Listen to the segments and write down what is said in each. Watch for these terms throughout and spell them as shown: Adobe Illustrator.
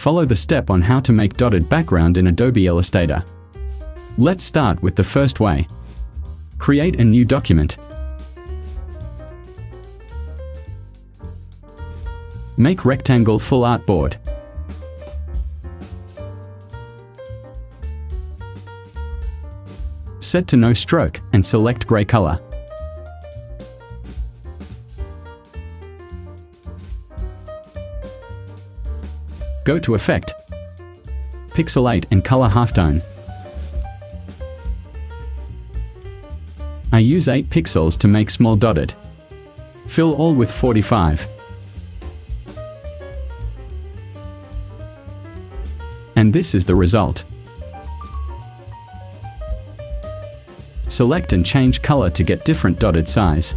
Follow the step on how to make dotted background in Adobe Illustrator. Let's start with the first way. Create a new document. Make rectangle full artboard. Set to no stroke and select gray color. Go to Effect, Pixelate and Color Halftone. I use 8 pixels to make small dotted. Fill all with 45. And this is the result. Select and change color to get different dotted size.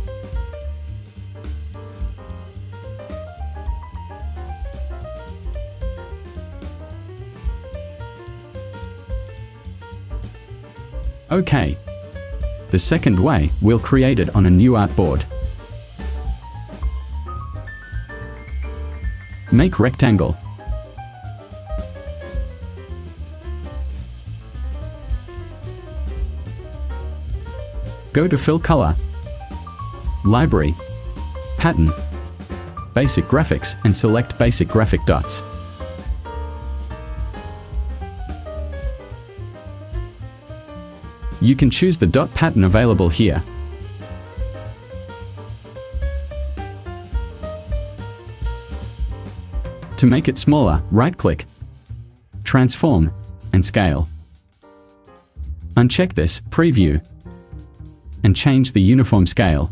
OK. The second way, we'll create it on a new artboard. Make rectangle. Go to Fill Color, Library, Pattern, Basic Graphics and select Basic Graphic Dots. You can choose the dot pattern available here. To make it smaller, right-click, Transform, and Scale. Uncheck this, Preview, and change the uniform scale.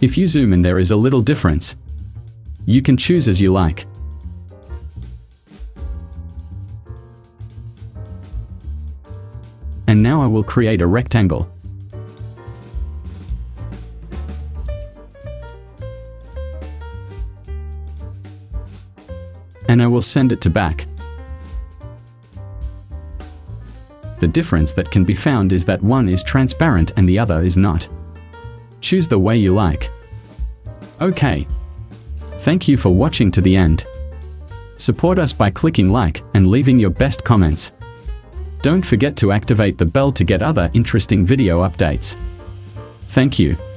If you zoom in, there is a little difference. You can choose as you like. And now I will create a rectangle. And I will send it to back. The difference that can be found is that one is transparent and the other is not. Choose the way you like. OK. Thank you for watching to the end. Support us by clicking like and leaving your best comments. Don't forget to activate the bell to get other interesting video updates. Thank you.